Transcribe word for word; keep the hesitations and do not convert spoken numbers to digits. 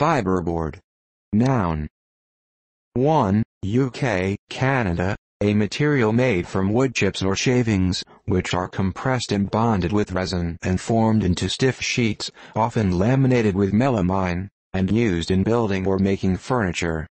Fibreboard. Noun. one. U K, Canada, a material made from wood chips or shavings, which are compressed and bonded with resin and formed into stiff sheets, often laminated with melamine, and used in building or making furniture.